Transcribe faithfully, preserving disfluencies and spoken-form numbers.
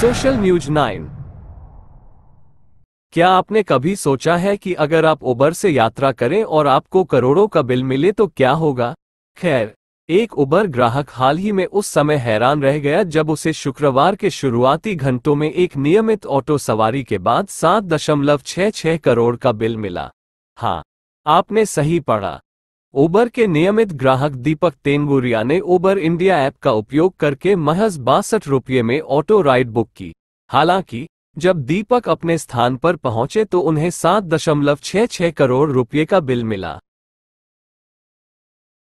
Social news nine. क्या आपने कभी सोचा है कि अगर आप उबर से यात्रा करें और आपको करोड़ों का बिल मिले तो क्या होगा? खैर, एक उबर ग्राहक हाल ही में उस समय हैरान रह गया जब उसे शुक्रवार के शुरुआती घंटों में एक नियमित ऑटो सवारी के बाद सात दशमलव छह छह करोड़ का बिल मिला। हाँ, आपने सही पढ़ा। उबर के नियमित ग्राहक दीपक तेंगुरिया ने उबर इंडिया ऐप का उपयोग करके महज बासठ रुपये में ऑटो राइड बुक की। हालांकि जब दीपक अपने स्थान पर पहुंचे तो उन्हें सात दशमलव छह छह करोड़ रुपये का बिल मिला।